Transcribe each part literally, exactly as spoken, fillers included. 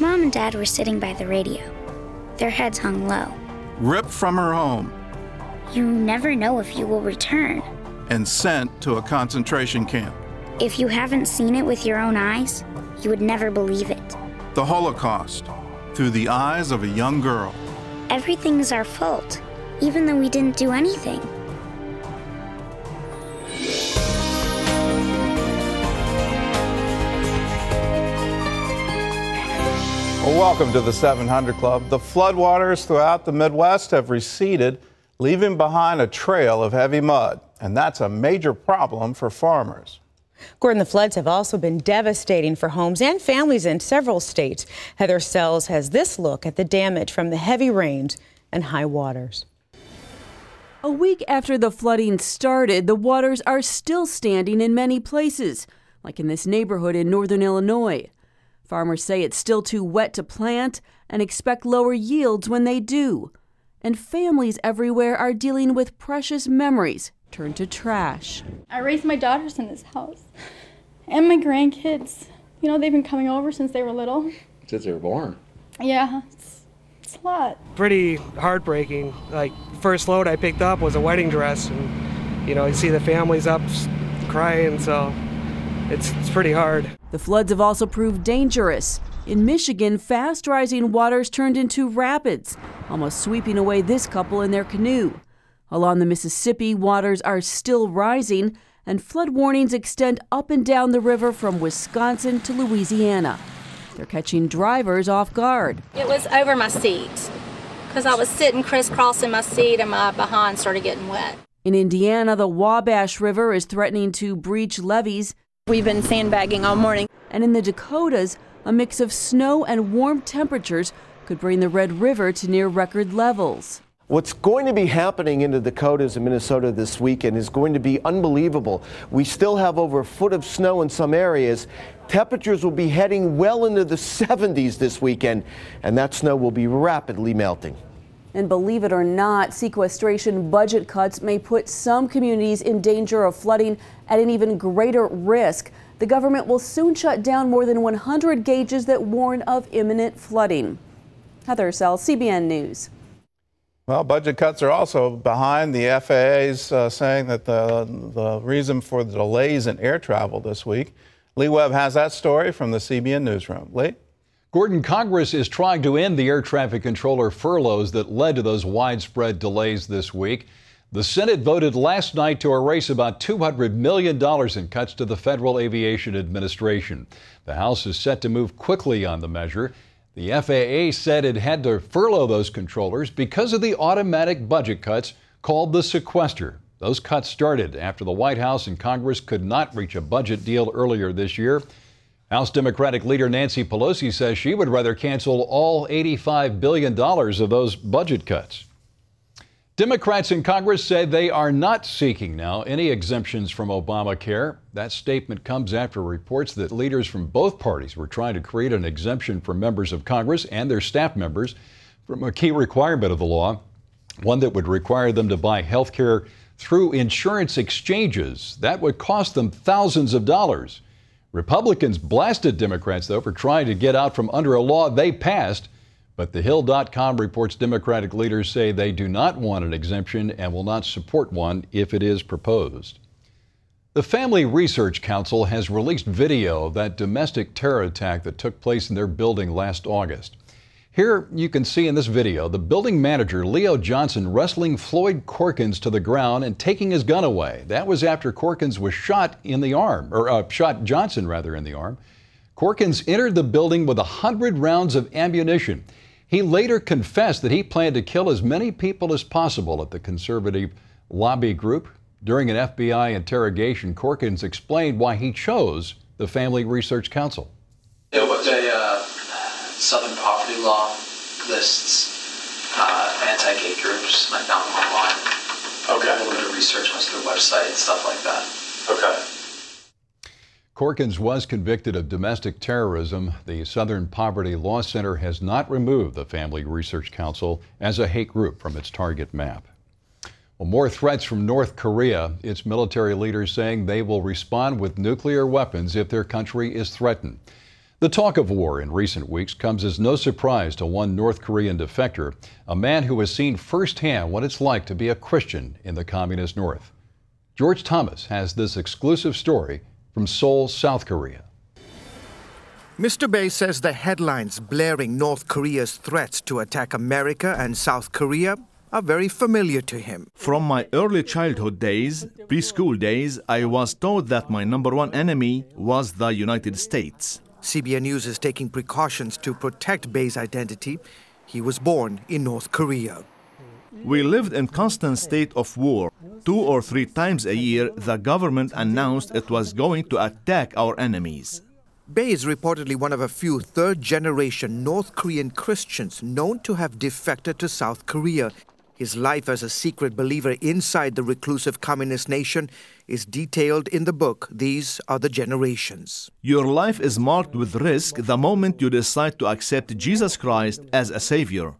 Mom and Dad were sitting by the radio. Their heads hung low. Ripped from her home. You never know if you will return. And sent to a concentration camp. If you haven't seen it with your own eyes, you would never believe it. The Holocaust, through the eyes of a young girl. Everything's our fault, even though we didn't do anything. Welcome to the seven hundred Club. The floodwaters throughout the Midwest have receded, leaving behind a trail of heavy mud, and that's a major problem for farmers. Gordon, the floods have also been devastating for homes and families in several states. Heather Sells has this look at the damage from the heavy rains and high waters. A week after the flooding started, the waters are still standing in many places, like in this neighborhood in northern Illinois. Farmers say it's still too wet to plant and expect lower yields when they do. And families everywhere are dealing with precious memories turned to trash. I raised my daughters in this house and my grandkids. You know, they've been coming over since they were little. Since they were born. Yeah, it's, it's a lot. Pretty heartbreaking. Like, first load I picked up was a wedding dress. And, you know, you see the families up crying, so it's, it's pretty hard. The floods have also proved dangerous. In Michigan, fast-rising waters turned into rapids, almost sweeping away this couple in their canoe. Along the Mississippi, waters are still rising, and flood warnings extend up and down the river from Wisconsin to Louisiana. They're catching drivers off guard. It was over my seat, because I was sitting crisscrossing my seat and my behind started getting wet. In Indiana, the Wabash River is threatening to breach levees. We've been sandbagging all morning. And in the Dakotas, a mix of snow and warm temperatures could bring the Red River to near record levels. What's going to be happening in the Dakotas and Minnesota this weekend is going to be unbelievable. We still have over a foot of snow in some areas. Temperatures will be heading well into the seventies this weekend, and that snow will be rapidly melting. And believe it or not, sequestration budget cuts may put some communities in danger of flooding at an even greater risk. The government will soon shut down more than one hundred gauges that warn of imminent flooding. Heather Sells, C B N News. Well, budget cuts are also behind the F A A's uh, saying that the, the reason for the delays in air travel this week. Lee Webb has that story from the C B N Newsroom. Lee? Gordon, Congress is trying to end the air traffic controller furloughs that led to those widespread delays this week. The Senate voted last night to erase about two hundred million dollars in cuts to the Federal Aviation Administration. The House is set to move quickly on the measure. The F A A said it had to furlough those controllers because of the automatic budget cuts called the sequester. Those cuts started after the White House and Congress could not reach a budget deal earlier this year. House Democratic leader Nancy Pelosi says she would rather cancel all eighty-five billion dollars of those budget cuts. Democrats in Congress say they are not seeking now any exemptions from Obamacare. That statement comes after reports that leaders from both parties were trying to create an exemption for members of Congress and their staff members from a key requirement of the law, one that would require them to buy health care through insurance exchanges. That would cost them thousands of dollars. Republicans blasted Democrats, though, for trying to get out from under a law they passed. But the Hill dot com reports Democratic leaders say they do not want an exemption and will not support one if it is proposed. The Family Research Council has released video of that domestic terror attack that took place in their building last August. Here you can see in this video the building manager, Leo Johnson, wrestling Floyd Corkins to the ground and taking his gun away. That was after Corkins was shot in the arm, or uh, shot Johnson rather in the arm. Corkins entered the building with one hundred rounds of ammunition. He later confessed that he planned to kill as many people as possible at the conservative lobby group. During an F B I interrogation, Corkins explained why he chose the Family Research Council. It was a uh, Southern poverty law lists uh, anti-gay groups, and I found them online. Okay. A little bit of research, went to the website, stuff like that. Okay. Corkins was convicted of domestic terrorism. The Southern Poverty Law Center has not removed the Family Research Council as a hate group from its target map. Well, more threats from North Korea. Its military leaders saying they will respond with nuclear weapons if their country is threatened. The talk of war in recent weeks comes as no surprise to one North Korean defector, a man who has seen firsthand what it's like to be a Christian in the communist North. George Thomas has this exclusive story from Seoul, South Korea. Mister Bae says the headlines blaring North Korea's threats to attack America and South Korea are very familiar to him. From my early childhood days, preschool days, I was told that my number one enemy was the United States. C B N News is taking precautions to protect Bae's identity. He was born in North Korea. We lived in constant state of war. Two or three times a year, the government announced it was going to attack our enemies. Bae is reportedly one of a few third-generation North Korean Christians known to have defected to South Korea. His life as a secret believer inside the reclusive communist nation is detailed in the book, These Are the Generations. Your life is marked with risk the moment you decide to accept Jesus Christ as a savior.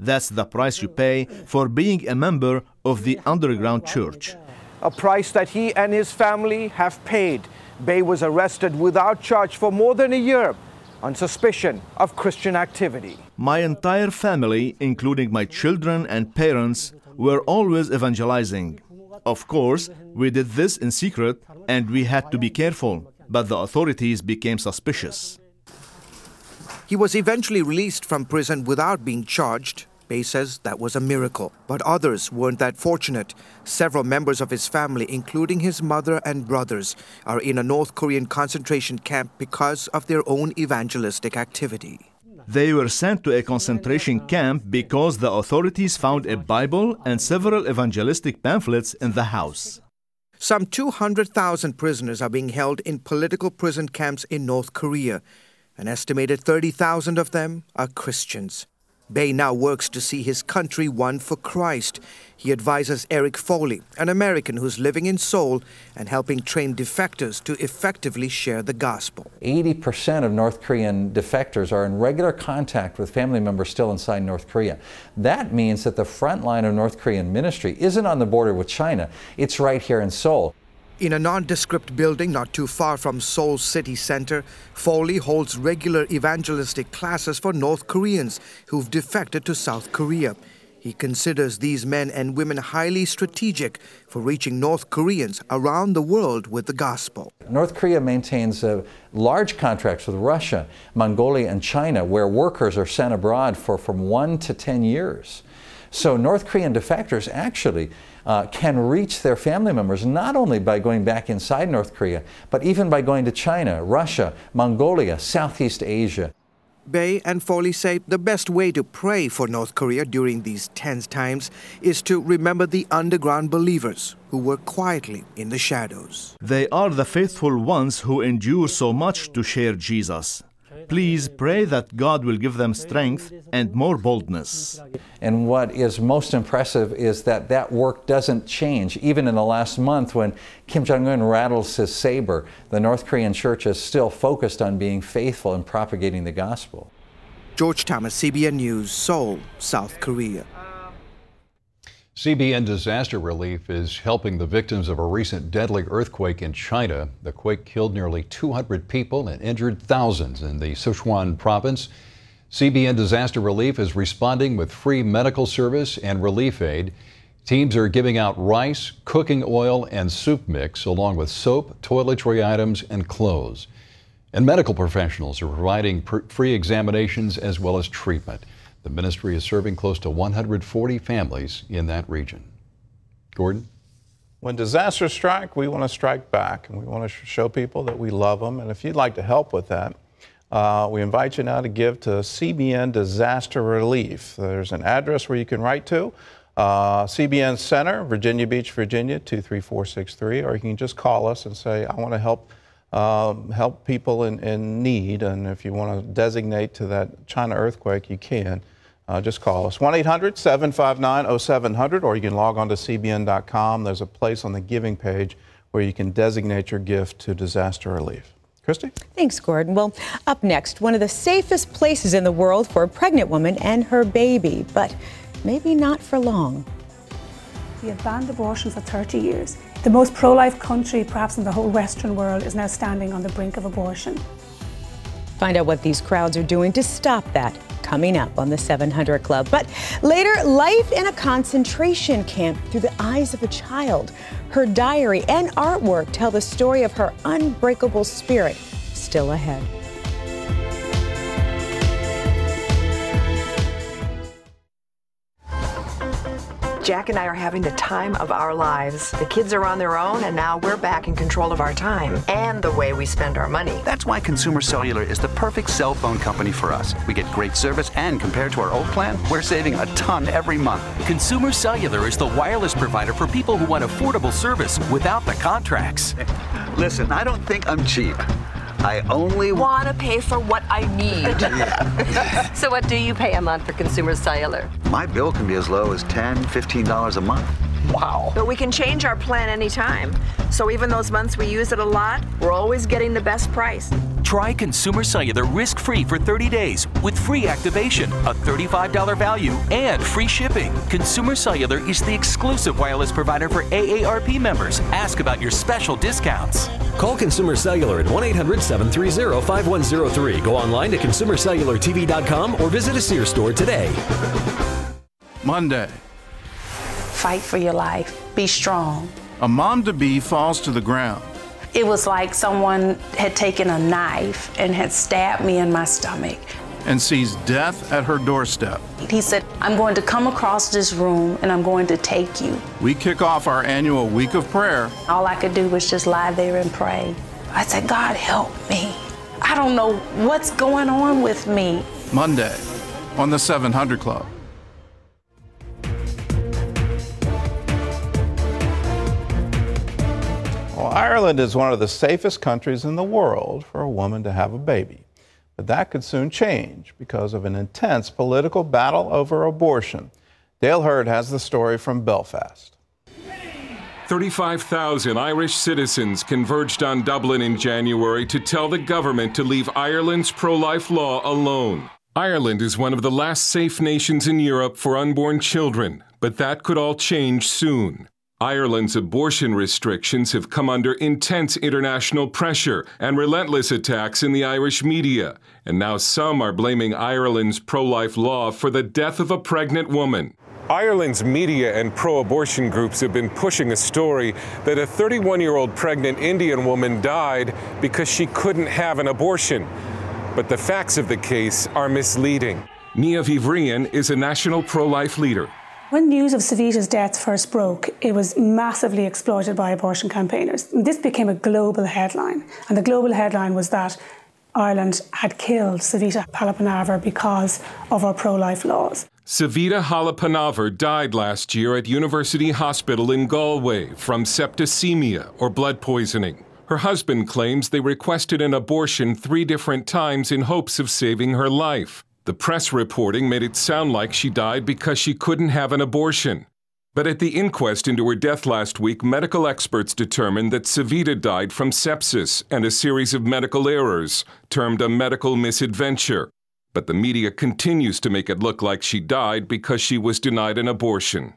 That's the price you pay for being a member of the underground church. A price that he and his family have paid. Bae was arrested without charge for more than a year on suspicion of Christian activity. My entire family, including my children and parents, were always evangelizing. Of course, we did this in secret and we had to be careful, but the authorities became suspicious. He was eventually released from prison without being charged. Bae says that was a miracle, but others weren't that fortunate. Several members of his family, including his mother and brothers, are in a North Korean concentration camp because of their own evangelistic activity. They were sent to a concentration camp because the authorities found a Bible and several evangelistic pamphlets in the house. Some two hundred thousand prisoners are being held in political prison camps in North Korea. An estimated thirty thousand of them are Christians. Bae now works to see his country won for Christ. He advises Eric Foley, an American who's living in Seoul and helping train defectors to effectively share the gospel. eighty percent of North Korean defectors are in regular contact with family members still inside North Korea. That means that the front line of North Korean ministry isn't on the border with China. It's right here in Seoul. In a nondescript building not too far from Seoul's city center, Foley holds regular evangelistic classes for North Koreans who've defected to South Korea. He considers these men and women highly strategic for reaching North Koreans around the world with the gospel. North Korea maintains uh, large contracts with Russia, Mongolia, and China, where workers are sent abroad for from one to ten years. So North Korean defectors actually uh, can reach their family members not only by going back inside North Korea, but even by going to China, Russia, Mongolia, Southeast Asia. Bae and Foley say the best way to pray for North Korea during these tense times is to remember the underground believers who work quietly in the shadows. They are the faithful ones who endure so much to share Jesus. Please pray that God will give them strength and more boldness. And what is most impressive is that that work doesn't change. Even in the last month when Kim Jong-un rattles his saber, the North Korean church is still focused on being faithful and propagating the gospel. George Thomas, C B N News, Seoul, South Korea. C B N Disaster Relief is helping the victims of a recent deadly earthquake in China. The quake killed nearly two hundred people and injured thousands in the Sichuan province. C B N Disaster Relief is responding with free medical service and relief aid. Teams are giving out rice, cooking oil, and soup mix, along with soap, toiletry items, and clothes. And medical professionals are providing free examinations as well as treatment. The ministry is serving close to one hundred forty families in that region. Gordon? When disasters strike, we want to strike back, and we want to show people that we love them. And if you'd like to help with that, uh, we invite you now to give to C B N Disaster Relief. There's an address where you can write to, uh, C B N Center, Virginia Beach, Virginia, two three four six three, or you can just call us and say, I want to help Um, help people in, in need, and if you want to designate to that China earthquake, you can. Uh, just call us, one eight hundred, seven five nine, oh seven hundred, or you can log on to C B N dot com. There's a place on the giving page where you can designate your gift to disaster relief. Christy? Thanks, Gordon. Well, up next, one of the safest places in the world for a pregnant woman and her baby, but maybe not for long. We have banned abortion for thirty years. The most pro-life country, perhaps in the whole Western world, is now standing on the brink of abortion. Find out what these crowds are doing to stop that coming up on the seven hundred Club. But later, life in a concentration camp through the eyes of a child. Her diary and artwork tell the story of her unbreakable spirit. Still ahead. Jack and I are having the time of our lives. The kids are on their own, and now we're back in control of our time and the way we spend our money. That's why Consumer Cellular is the perfect cell phone company for us. We get great service, and compared to our old plan, we're saving a ton every month. Consumer Cellular is the wireless provider for people who want affordable service without the contracts. Listen, I don't think I'm cheap. I only want to pay for what I need. So what do you pay a month for Consumer Cellular? My bill can be as low as ten dollars, fifteen dollars a month. Wow. But we can change our plan anytime. So even those months we use it a lot, we're always getting the best price. Try Consumer Cellular risk-free for thirty days with free activation, a thirty-five dollar value, and free shipping. Consumer Cellular is the exclusive wireless provider for A A R P members. Ask about your special discounts. Call Consumer Cellular at one eight hundred, seven three zero, five one zero three. Go online to consumer cellular t v dot com or visit a Sears store today. Monday. Fight for your life. Be strong. A mom-to-be falls to the ground. It was like someone had taken a knife and had stabbed me in my stomach. And sees death at her doorstep. He said, I'm going to come across this room and I'm going to take you. We kick off our annual week of prayer. All I could do was just lie there and pray. I said, God, help me. I don't know what's going on with me. Monday on the seven hundred Club. Well, Ireland is one of the safest countries in the world for a woman to have a baby. But that could soon change because of an intense political battle over abortion. Dale Hurd has the story from Belfast. thirty-five thousand Irish citizens converged on Dublin in January to tell the government to leave Ireland's pro-life law alone. Ireland is one of the last safe nations in Europe for unborn children, but that could all change soon. Ireland's abortion restrictions have come under intense international pressure and relentless attacks in the Irish media. And now some are blaming Ireland's pro-life law for the death of a pregnant woman. Ireland's media and pro-abortion groups have been pushing a story that a thirty-one-year-old pregnant Indian woman died because she couldn't have an abortion. But the facts of the case are misleading. Nia Vivrian is a national pro-life leader. When news of Savita's death first broke, it was massively exploited by abortion campaigners. This became a global headline, and the global headline was that Ireland had killed Savita Halapanavar because of our pro-life laws. Savita Halapanavar died last year at University Hospital in Galway from septicemia, or blood poisoning. Her husband claims they requested an abortion three different times in hopes of saving her life. The press reporting made it sound like she died because she couldn't have an abortion. But at the inquest into her death last week, medical experts determined that Savita died from sepsis and a series of medical errors, termed a medical misadventure. But the media continues to make it look like she died because she was denied an abortion.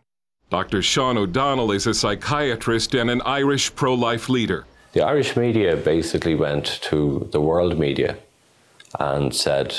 Doctor Sean O'Donnell is a psychiatrist and an Irish pro-life leader. The Irish media basically went to the world media and said,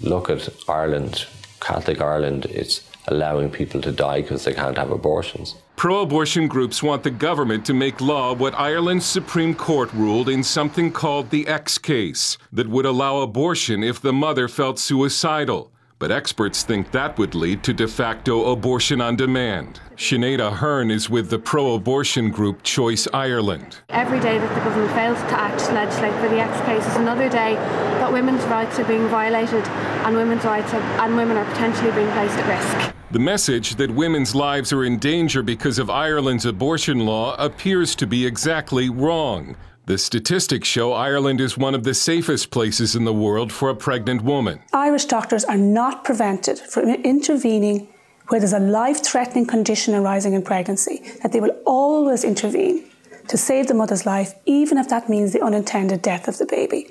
look at Ireland, Catholic Ireland, it's allowing people to die because they can't have abortions. Pro-abortion groups want the government to make law what Ireland's Supreme Court ruled in something called the X case, that would allow abortion if the mother felt suicidal. But experts think that would lead to de facto abortion on demand. Sinead Ahern is with the pro-abortion group Choice Ireland. Every day that the government fails to act, legislate for the X case, is another day that women's rights are being violated and women's rights are, and women are potentially being placed at risk. The message that women's lives are in danger because of Ireland's abortion law appears to be exactly wrong. The statistics show Ireland is one of the safest places in the world for a pregnant woman. Irish doctors are not prevented from intervening where there's a life-threatening condition arising in pregnancy, that they will always intervene to save the mother's life, even if that means the unintended death of the baby.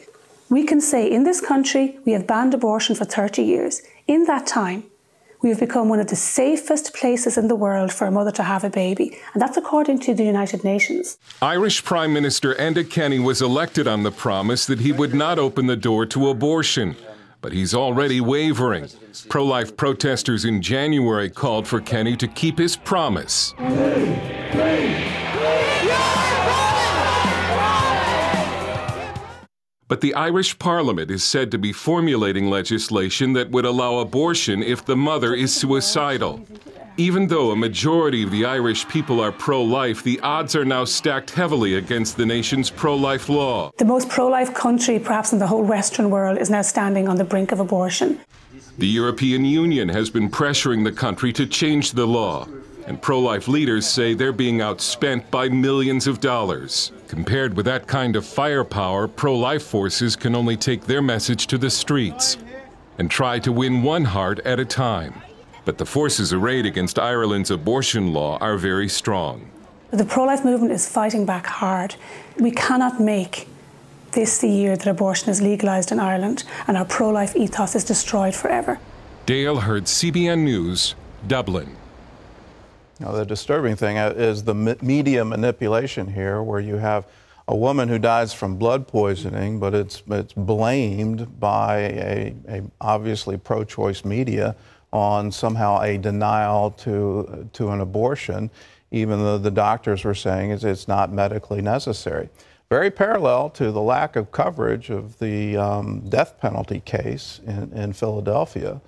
We can say in this country, we have banned abortion for thirty years. In that time, we've become one of the safest places in the world for a mother to have a baby, and that's according to the United Nations. Irish Prime Minister Enda Kenny was elected on the promise that he would not open the door to abortion, but he's already wavering. Pro-life protesters in January called for Kenny to keep his promise. But the Irish Parliament is said to be formulating legislation that would allow abortion if the mother is suicidal. Even though a majority of the Irish people are pro-life, the odds are now stacked heavily against the nation's pro-life law. The most pro-life country, perhaps in the whole Western world, is now standing on the brink of abortion. The European Union has been pressuring the country to change the law, and pro-life leaders say they're being outspent by millions of dollars. Compared with that kind of firepower, pro-life forces can only take their message to the streets and try to win one heart at a time. But the forces arrayed against Ireland's abortion law are very strong. The pro-life movement is fighting back hard. We cannot make this the year that abortion is legalized in Ireland and our pro-life ethos is destroyed forever. Dale Hurd, C B N News, Dublin. Now, the disturbing thing is the media manipulation here, where you have a woman who dies from blood poisoning, but it's, it's blamed by a, a obviously pro-choice media on somehow a denial to, to an abortion, even though the doctors were saying it's, it's not medically necessary. Very parallel to the lack of coverage of the um, death penalty case in, in Philadelphia.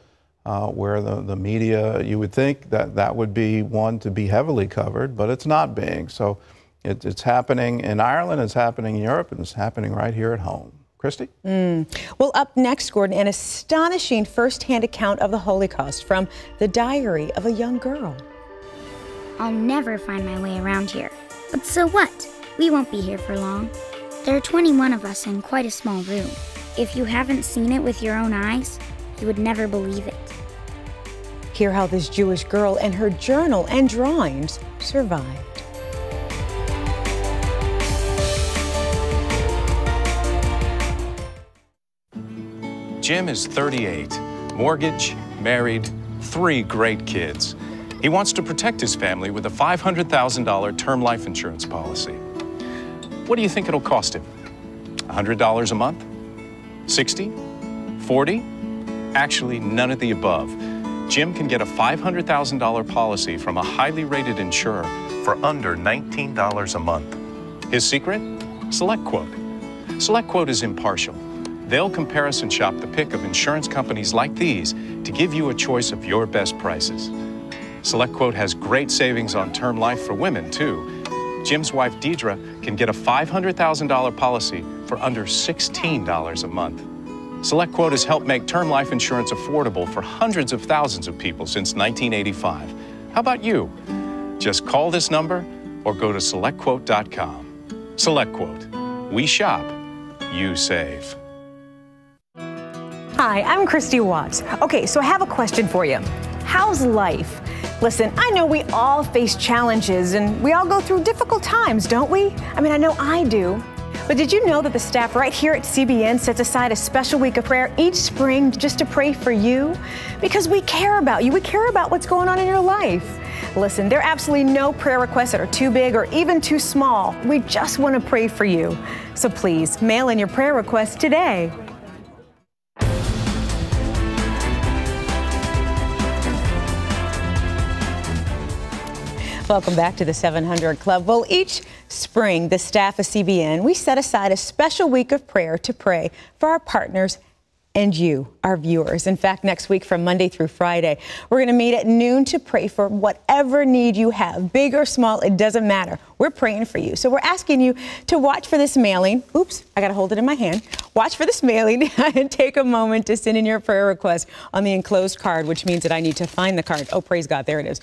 Uh, where the, the media, you would think that that would be one to be heavily covered, but it's not being. So it, it's happening in Ireland, it's happening in Europe, and it's happening right here at home. Christy? Mm. Well, up next, Gordon, an astonishing first-hand account of the Holocaust from the diary of a young girl. I'll never find my way around here. But so what? We won't be here for long. There are twenty-one of us in quite a small room. If you haven't seen it with your own eyes, you would never believe it. Hear how this Jewish girl and her journal and drawings survived. Jim is thirty-eight, mortgage, married, three great kids. He wants to protect his family with a five hundred thousand dollar term life insurance policy. What do you think it'll cost him? one hundred dollars a month? sixty? forty? Actually, none of the above. Jim can get a five hundred thousand dollar policy from a highly rated insurer for under nineteen dollars a month. His secret? SelectQuote. SelectQuote is impartial. They'll comparison shop the pick of insurance companies like these to give you a choice of your best prices. SelectQuote has great savings on term life for women, too. Jim's wife, Deidre, can get a five hundred thousand dollar policy for under sixteen dollars a month. SelectQuote has helped make term life insurance affordable for hundreds of thousands of people since nineteen eighty-five. How about you? Just call this number or go to select quote dot com. SelectQuote. We shop, you save. Hi, I'm Christy Watts. Okay, so I have a question for you. How's life? Listen, I know we all face challenges and we all go through difficult times, don't we? I mean, I know I do. But did you know that the staff right here at C B N sets aside a special week of prayer each spring just to pray for you? Because we care about you. We care about what's going on in your life. Listen, there are absolutely no prayer requests that are too big or even too small. We just want to pray for you. So please, mail in your prayer requests today. Welcome back to the seven hundred Club. Well, each spring, the staff of C B N, we set aside a special week of prayer to pray for our partners and you, our viewers. In fact, next week from Monday through Friday, we're going to meet at noon to pray for whatever need you have, big or small, it doesn't matter. We're praying for you. So we're asking you to watch for this mailing. Oops, I got to hold it in my hand. Watch for this mailing and take a moment to send in your prayer request on the enclosed card, which means that I need to find the card. Oh, praise God, there it is.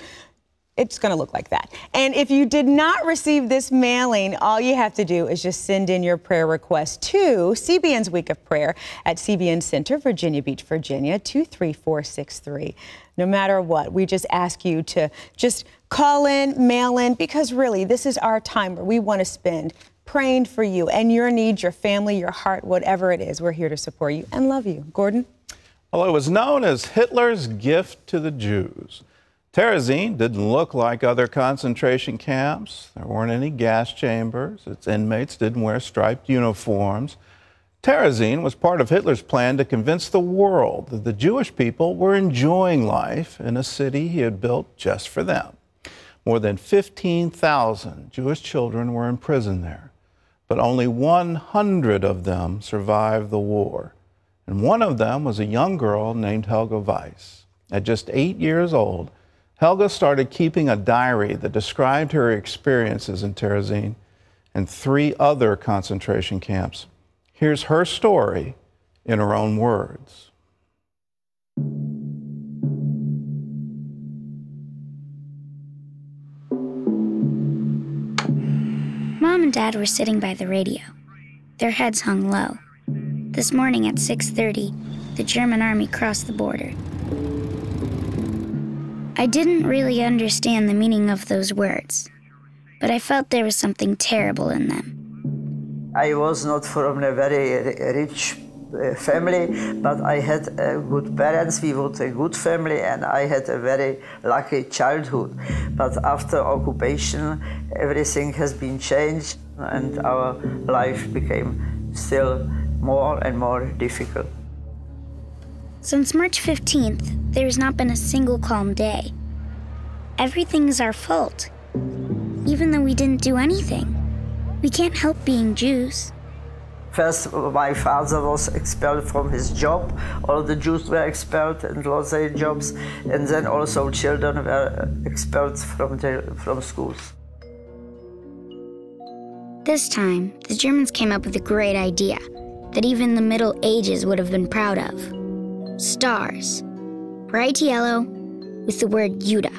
It's going to look like that. And if you did not receive this mailing, all you have to do is just send in your prayer request to C B N's Week of Prayer at C B N Center, Virginia Beach, Virginia, two three four six three. No matter what, we just ask you to just call in, mail in, because really this is our time where we want to spend praying for you and your needs, your family, your heart, whatever it is. We're here to support you and love you. Gordon? although it was known as Hitler's gift to the Jews. Terezin didn't look like other concentration camps. There weren't any gas chambers. Its inmates didn't wear striped uniforms. Terezin was part of Hitler's plan to convince the world that the Jewish people were enjoying life in a city he had built just for them. More than fifteen thousand Jewish children were imprisoned there, but only one hundred of them survived the war. And one of them was a young girl named Helga Weiss. At just eight years old, Helga started keeping a diary that described her experiences in Terezin and three other concentration camps. Here's her story in her own words. Mom and Dad were sitting by the radio. Their heads hung low. This morning at six thirty, the German army crossed the border. I didn't really understand the meaning of those words, but I felt there was something terrible in them. I was not from a very rich family, but I had good parents. We were a good family, and I had a very lucky childhood. But after occupation, everything has been changed, and our life became still more and more difficult. Since March fifteenth, there's not been a single calm day. Everything's our fault, even though we didn't do anything. We can't help being Jews. First, my father was expelled from his job. All the Jews were expelled and lost their jobs. And then also children were expelled from, the, from schools. This time, the Germans came up with a great idea that even the Middle Ages would have been proud of. Stars, bright yellow, with the word Judah.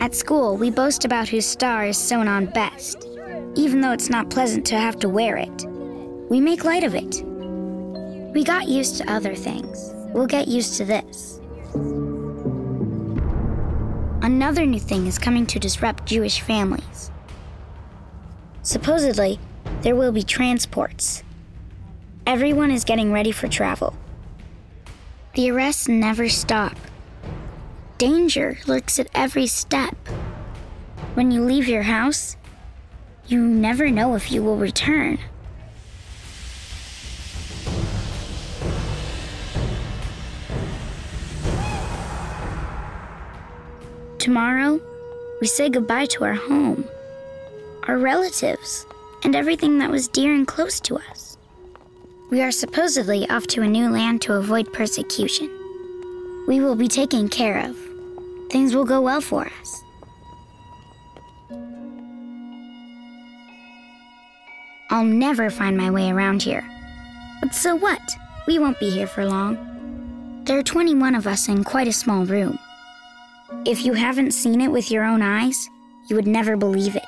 At school, we boast about whose star is sewn on best, even though it's not pleasant to have to wear it. We make light of it. We got used to other things. We'll get used to this. Another new thing is coming to disrupt Jewish families. Supposedly, there will be transports. Everyone is getting ready for travel. The arrests never stop. Danger lurks at every step. When you leave your house, you never know if you will return. Tomorrow, we say goodbye to our home, our relatives, and everything that was dear and close to us. We are supposedly off to a new land to avoid persecution. We will be taken care of. Things will go well for us. I'll never find my way around here. But so what? We won't be here for long. There are twenty-one of us in quite a small room. If you haven't seen it with your own eyes, you would never believe it.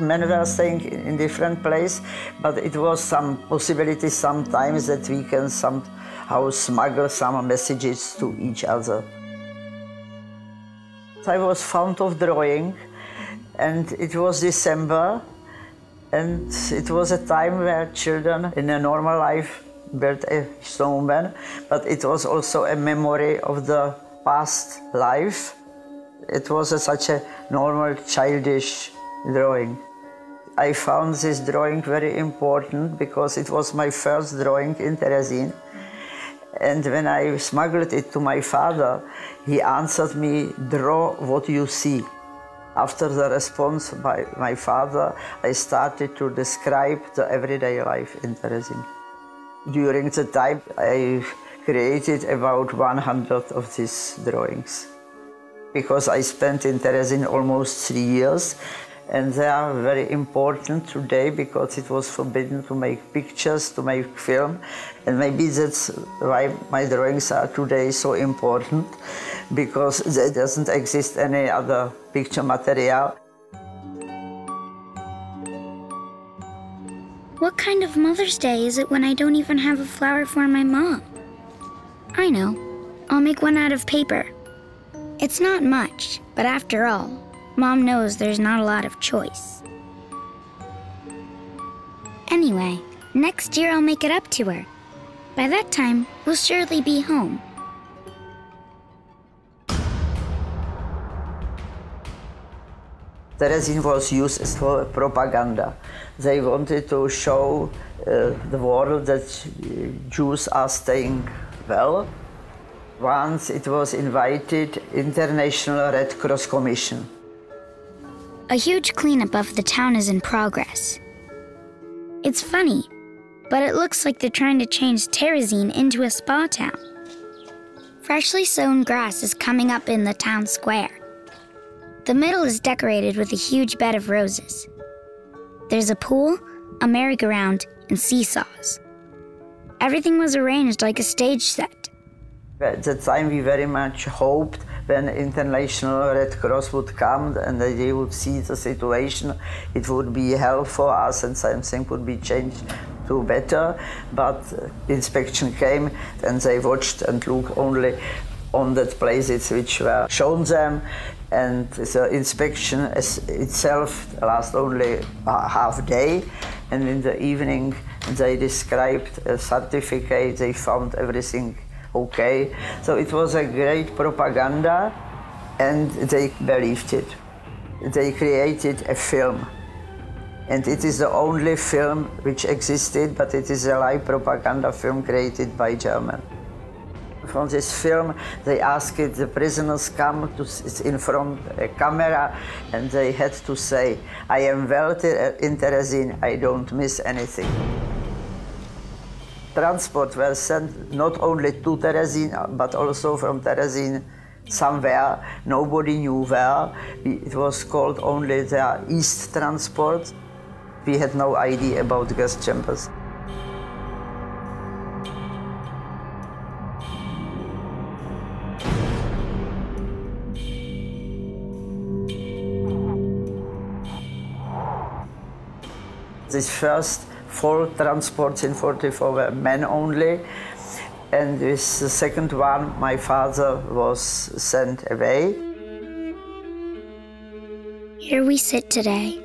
Men were staying in different place, but it was some possibility sometimes that we can somehow smuggle some messages to each other. I was fond of drawing, and it was December, and it was a time where children in a normal life built a snowman, but it was also a memory of the past life. It was a, such a normal childish drawing. I found this drawing very important because it was my first drawing in Terezin. And when I smuggled it to my father, he answered me, "Draw what you see." After the response by my father, I started to describe the everyday life in Terezin. During the time, I created about one hundred of these drawings because I spent in Terezin almost three years. And they are very important today because it was forbidden to make pictures, to make film. And maybe that's why my drawings are today so important, because there doesn't exist any other picture material. What kind of Mother's Day is it when I don't even have a flower for my mom? I know. I'll make one out of paper. It's not much, but after all, Mom knows there's not a lot of choice. Anyway, next year I'll make it up to her. By that time, we'll surely be home. Terezin was used as for propaganda. They wanted to show uh, the world that Jews are staying well. Once it was invited International Red Cross Commission. A huge cleanup of the town is in progress. It's funny, but it looks like they're trying to change Terezin into a spa town. Freshly sown grass is coming up in the town square. The middle is decorated with a huge bed of roses. There's a pool, a merry-go-round, and seesaws. Everything was arranged like a stage set. At that time, we very much hoped when International Red Cross would come and they would see the situation, it would be help for us and something would be changed to better. But inspection came and they watched and looked only on that places which were shown them, and the inspection as itself lasted only a half day, and in the evening they described a certificate, they found everything okay. So it was a great propaganda and they believed it. They created a film, and it is the only film which existed, but it is a live propaganda film created by German. From this film, they asked the prisoners come to sit in front of a camera, and they had to say, "I am wealthy in Terezin, I don't miss anything." Transport were sent not only to Terezin, but also from Terezin somewhere. Nobody knew where. It was called only the East Transport. We had no idea about gas chambers. These first four transports in forty-four were men only, and with the second one, my father was sent away. Here we sit today,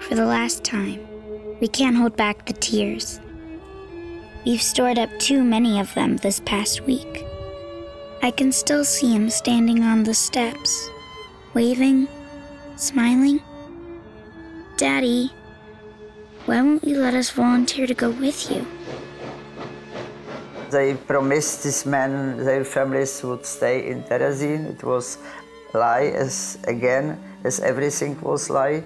for the last time. We can't hold back the tears. We've stored up too many of them this past week. I can still see him standing on the steps, waving, smiling. Daddy, why won't you let us volunteer to go with you? They promised this man their families would stay in Terezin. It was lie, as again, as everything was lie.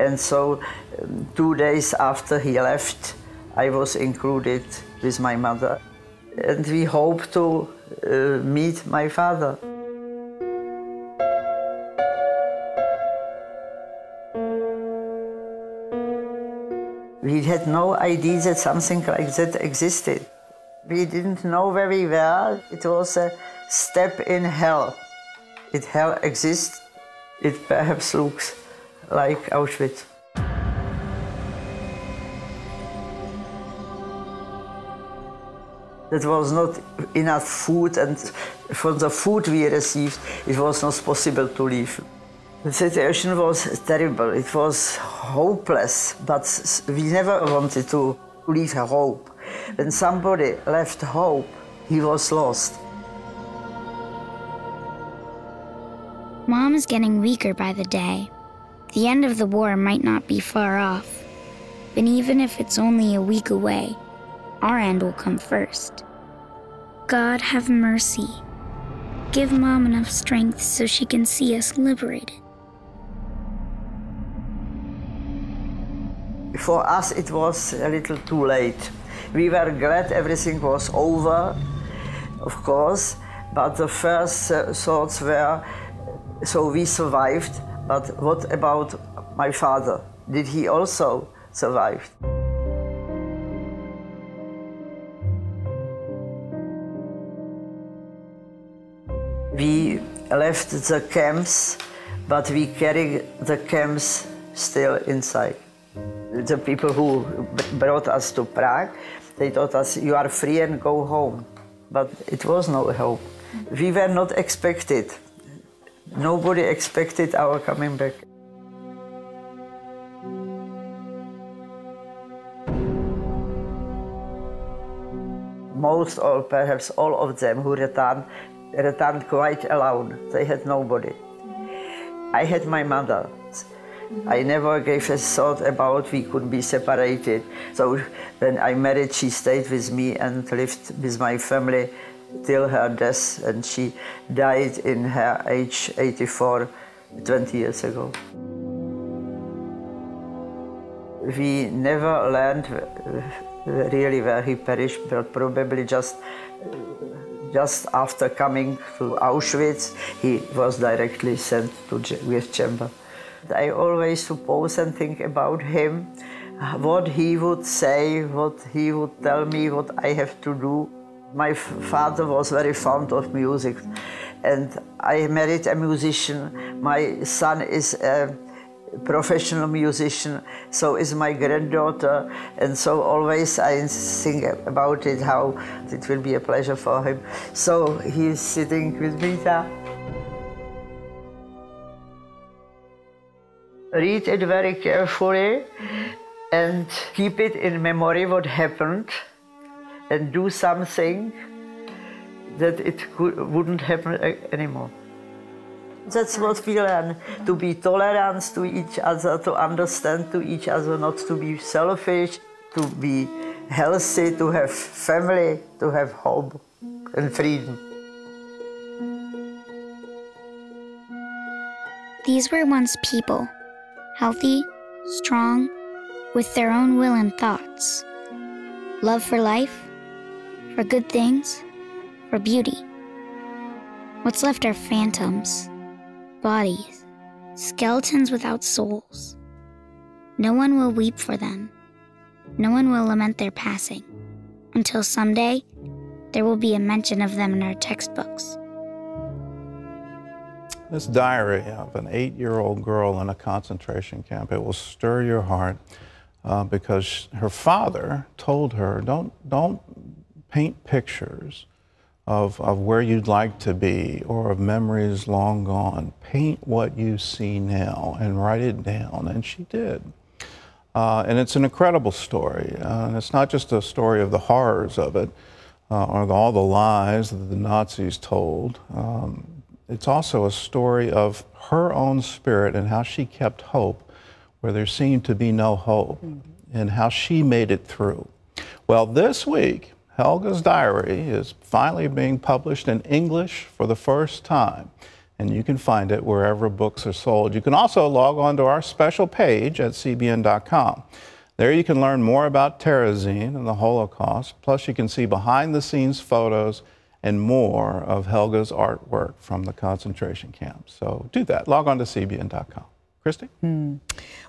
And so um, two days after he left, I was included with my mother. And we hope to uh, meet my father. We had no idea that something like that existed. We didn't know very well. It was a step in hell. If hell exists, it perhaps looks like Auschwitz. There was not enough food, and from the food we received, it was not possible to leave. The situation was terrible, it was hopeless, but we never wanted to leave hope. When somebody left hope, he was lost. Mom is getting weaker by the day. The end of the war might not be far off, but even if it's only a week away, our end will come first. God have mercy. Give Mom enough strength so she can see us liberated. For us, it was a little too late. We were glad everything was over, of course, but the first uh, thoughts were, so we survived, but what about my father? Did he also survive? We left the camps, but we carried the camps still inside. The people who brought us to Prague, they told us, you are free and go home. But it was no hope. We were not expected. Nobody expected our coming back. Most or perhaps all of them who returned, returned quite alone. They had nobody. I had my mother. I never gave a thought about we could be separated. So when I married, she stayed with me and lived with my family till her death, and she died in her age eighty-four, twenty years ago. We never learned really where he perished, but probably just, just after coming to Auschwitz, he was directly sent to death chamber. I always suppose and think about him, what he would say, what he would tell me, what I have to do. My father was very fond of music, and I married a musician. My son is a professional musician, so is my granddaughter, and so always I think about it, how it will be a pleasure for him. So he's sitting with me there. Read it very carefully and keep it in memory what happened, and do something that it could, wouldn't happen anymore. That's what we learn, to be tolerant to each other, to understand to each other, not to be selfish, to be healthy, to have family, to have hope and freedom. These were once people, healthy, strong, with their own will and thoughts. Love for life, for good things, for beauty. What's left are phantoms, bodies, skeletons without souls. No one will weep for them. No one will lament their passing, until someday there will be a mention of them in our textbooks. This diary of an eight-year-old girl in a concentration camp, it will stir your heart uh, because her father told her, don't, don't paint pictures of, of where you'd like to be or of memories long gone. Paint what you see now and write it down, and she did. Uh, and it's an incredible story, uh, and it's not just a story of the horrors of it uh, or the, all the lies that the Nazis told. Um, It's also a story of her own spirit and how she kept hope where there seemed to be no hope, mm-hmm. and how she made it through. Well, this week, Helga's diary is finally being published in English for the first time, and you can find it wherever books are sold. You can also log on to our special page at C B N dot com. There you can learn more about Terezin and the Holocaust, plus you can see behind-the-scenes photos and more of Helga's artwork from the concentration camps. So do that. Log on to C B N dot com. Christy? Hmm.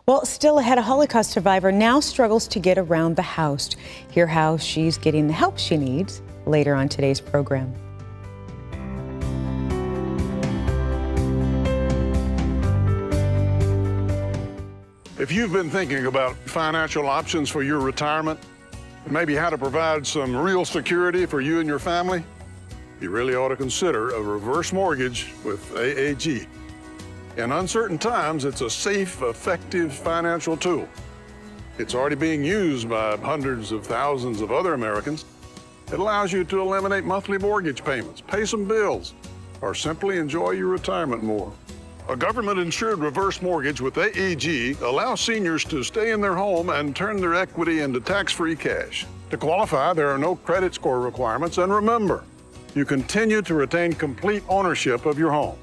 Well, still ahead, a Holocaust survivor now struggles to get around the house. Hear how she's getting the help she needs later on today's program. If you've been thinking about financial options for your retirement, maybe how to provide some real security for you and your family, you really ought to consider a reverse mortgage with A A G. In uncertain times, it's a safe, effective financial tool. It's already being used by hundreds of thousands of other Americans. It allows you to eliminate monthly mortgage payments, pay some bills, or simply enjoy your retirement more. A government-insured reverse mortgage with A A G allows seniors to stay in their home and turn their equity into tax-free cash. To qualify, there are no credit score requirements, and remember, you continue to retain complete ownership of your home.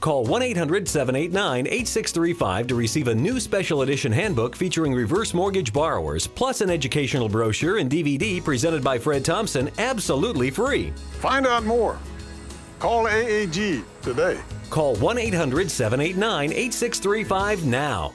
Call one eight hundred, seven eight nine, eight six three five to receive a new special edition handbook featuring reverse mortgage borrowers, plus an educational brochure and D V D presented by Fred Thompson, absolutely free. Find out more. Call A A G today. Call one eight hundred, seven eight nine, eight six three five now.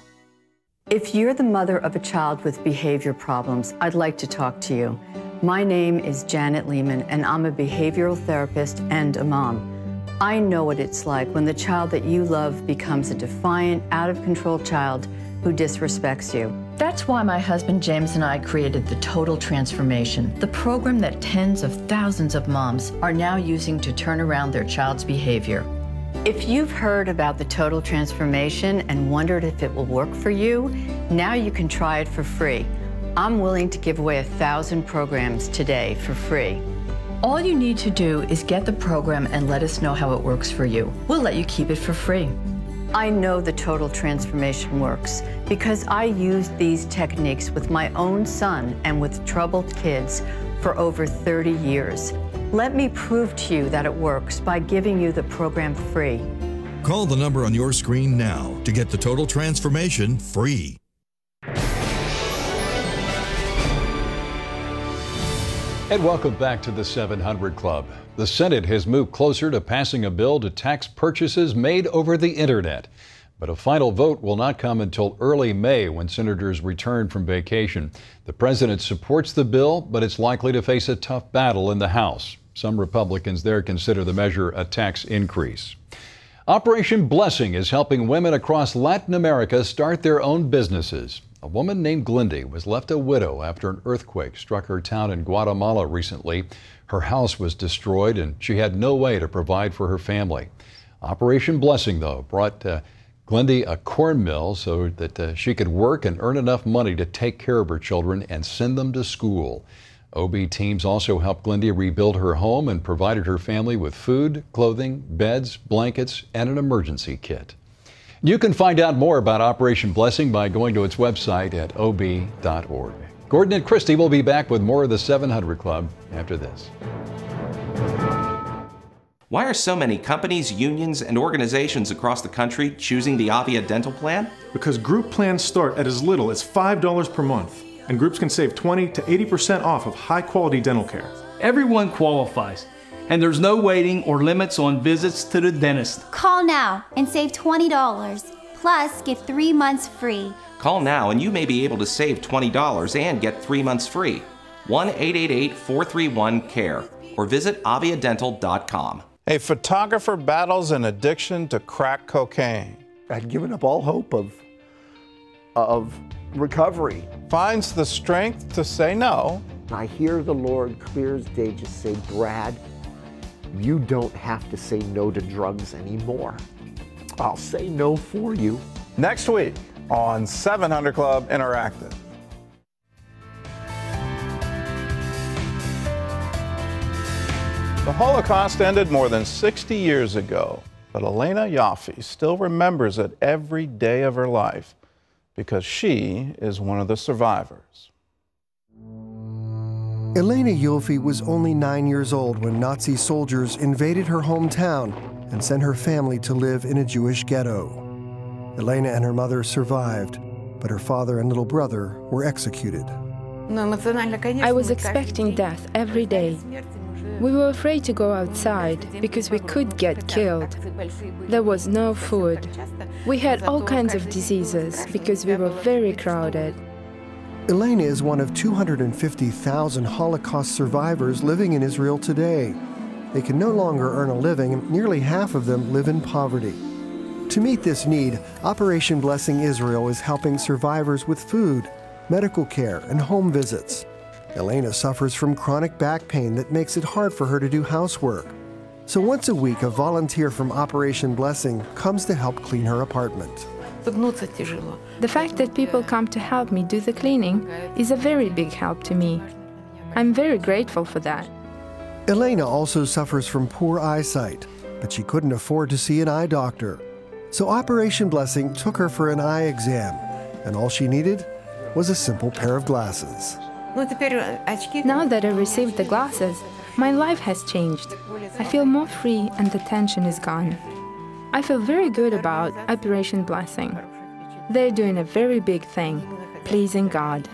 If you're the mother of a child with behavior problems, I'd like to talk to you. My name is Janet Lehman, and I'm a behavioral therapist and a mom. I know what it's like when the child that you love becomes a defiant, out-of-control child who disrespects you. That's why my husband James and I created the Total Transformation, the program that tens of thousands of moms are now using to turn around their child's behavior. If you've heard about the total transformation and wondered if it will work for you, now you can try it for free. I'm willing to give away a thousand programs today for free. All you need to do is get the program and let us know how it works for you. We'll let you keep it for free. I know the total transformation works because I used these techniques with my own son and with troubled kids for over thirty years. Let me prove to you that it works by giving you the program free. Call the number on your screen now to get the total transformation free. And welcome back to the seven hundred club. The Senate has moved closer to passing a bill to tax purchases made over the internet. But a final vote will not come until early May when senators return from vacation. The president supports the bill, but it's likely to face a tough battle in the House. Some Republicans there consider the measure a tax increase. Operation Blessing is helping women across Latin America start their own businesses. A woman named Glendy was left a widow after an earthquake struck her town in Guatemala recently. Her house was destroyed and she had no way to provide for her family. Operation Blessing, though, brought uh, Glendy a corn mill so that uh, she could work and earn enough money to take care of her children and send them to school. O B teams also helped Glendy rebuild her home and provided her family with food, clothing, beds, blankets, and an emergency kit. You can find out more about Operation Blessing by going to its website at O B dot org. Gordon and Christy will be back with more of the seven hundred club after this. Why are so many companies, unions, and organizations across the country choosing the Avia dental plan? Because group plans start at as little as five dollars per month, and groups can save twenty to eighty percent off of high-quality dental care. Everyone qualifies. And there's no waiting or limits on visits to the dentist. Call now and save twenty dollars. Plus, get three months free. Call now and you may be able to save twenty dollars and get three months free. one eight eight eight, four three one, C A R E or visit avia dental dot com. A photographer battles an addiction to crack cocaine. I'd given up all hope of, of recovery. Finds the strength to say no. I hear the Lord clear as day just say, Brad, you don't have to say no to drugs anymore. I'll say no for you. Next week on seven hundred club Interactive. The Holocaust ended more than sixty years ago, but Elena Yaffe still remembers it every day of her life because she is one of the survivors. Elena Yaffe was only nine years old when Nazi soldiers invaded her hometown and sent her family to live in a Jewish ghetto. Elena and her mother survived, but her father and little brother were executed. I was expecting death every day. We were afraid to go outside because we could get killed. There was no food. We had all kinds of diseases because we were very crowded. Elena is one of two hundred fifty thousand Holocaust survivors living in Israel today. They can no longer earn a living, and nearly half of them live in poverty. To meet this need, Operation Blessing Israel is helping survivors with food, medical care, and home visits. Elena suffers from chronic back pain that makes it hard for her to do housework. So once a week, a volunteer from Operation Blessing comes to help clean her apartment. The fact that people come to help me do the cleaning is a very big help to me. I'm very grateful for that. Elena also suffers from poor eyesight, but she couldn't afford to see an eye doctor. So Operation Blessing took her for an eye exam, and all she needed was a simple pair of glasses. Now that I received the glasses, my life has changed. I feel more free and the tension is gone. I feel very good about Operation Blessing. They're doing a very big thing, pleasing God.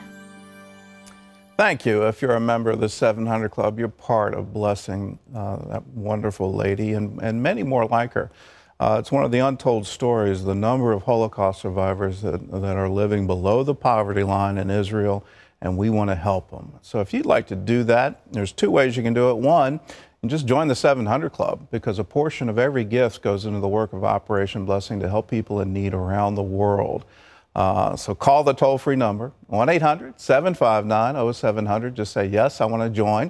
Thank you. If you're a member of the seven hundred club, you're part of blessing uh, that wonderful lady and, and many more like her. Uh, it's one of the untold stories, the number of Holocaust survivors that, that are living below the poverty line in Israel, and we want to help them. So if you'd like to do that, there's two ways you can do it. One, and just join the seven hundred club, because a portion of every gift goes into the work of Operation Blessing to help people in need around the world. Uh, so call the toll-free number, one eight hundred, seven five nine, oh seven hundred. Just say, yes, I want to join.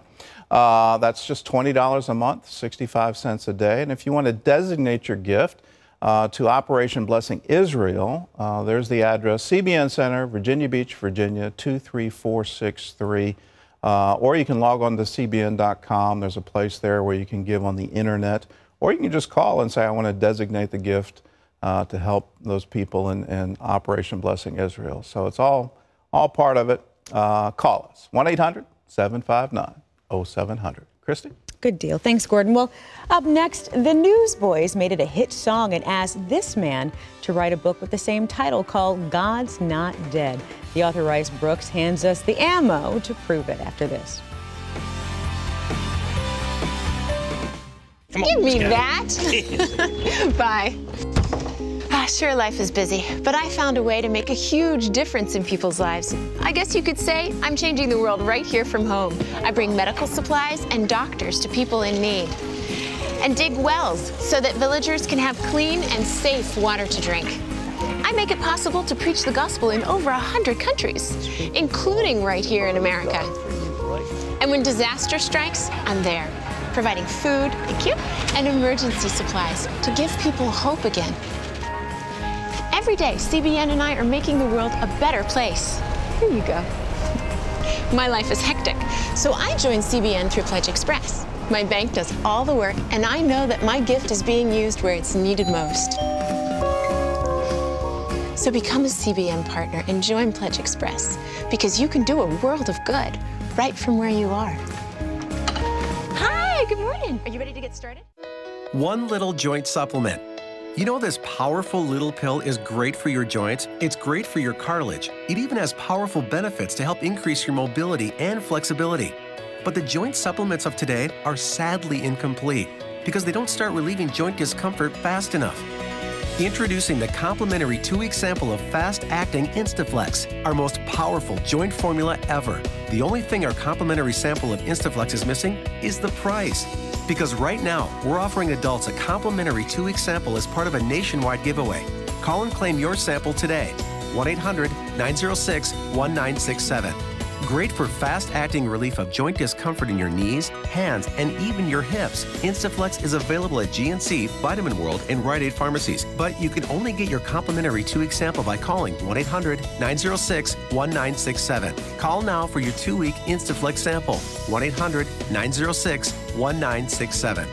Uh, that's just twenty dollars a month, sixty-five cents a day. And if you want to designate your gift uh, to Operation Blessing Israel, uh, there's the address, C B N Center, Virginia Beach, Virginia, two three four six three. Uh, or you can log on to C B N dot com. There's a place there where you can give on the internet. Or you can just call and say, I want to designate the gift Uh, to help those people in, in Operation Blessing Israel. So it's all, all part of it. Uh, call us, one eight hundred, seven five nine, oh seven hundred. Christy? Good deal. Thanks, Gordon. Well, up next, the Newsboys made it a hit song and asked this man to write a book with the same title called God's Not Dead. The author, Rice Brooks, hands us the ammo to prove it after this. Give me that. Bye. Ah, sure, life is busy, but I found a way to make a huge difference in people's lives. I guess you could say I'm changing the world right here from home. I bring medical supplies and doctors to people in need and dig wells so that villagers can have clean and safe water to drink. I make it possible to preach the gospel in over one hundred countries, including right here in America. And when disaster strikes, I'm there, providing food, thank you, and emergency supplies to give people hope again. Every day, C B N and I are making the world a better place. Here you go. My life is hectic, so I joined C B N through Pledge Express. My bank does all the work, and I know that my gift is being used where it's needed most. So become a C B N partner and join Pledge Express, because you can do a world of good right from where you are. Hi, good morning. Are you ready to get started? One little joint supplement. You know, this powerful little pill is great for your joints, it's great for your cartilage, it even has powerful benefits to help increase your mobility and flexibility. But the joint supplements of today are sadly incomplete because they don't start relieving joint discomfort fast enough. Introducing the complimentary two-week sample of fast-acting Instaflex, our most powerful joint formula ever. The only thing our complimentary sample of Instaflex is missing is the price. Because right now, we're offering adults a complimentary two-week sample as part of a nationwide giveaway. Call and claim your sample today, one eight hundred, nine oh six, one nine six seven. Great for fast-acting relief of joint discomfort in your knees, hands, and even your hips. Instaflex is available at G N C, Vitamin World, and Rite Aid pharmacies. But you can only get your complimentary two-week sample by calling one eight hundred, nine oh six, one nine six seven. Call now for your two-week Instaflex sample, one eight hundred, nine oh six, one nine six seven.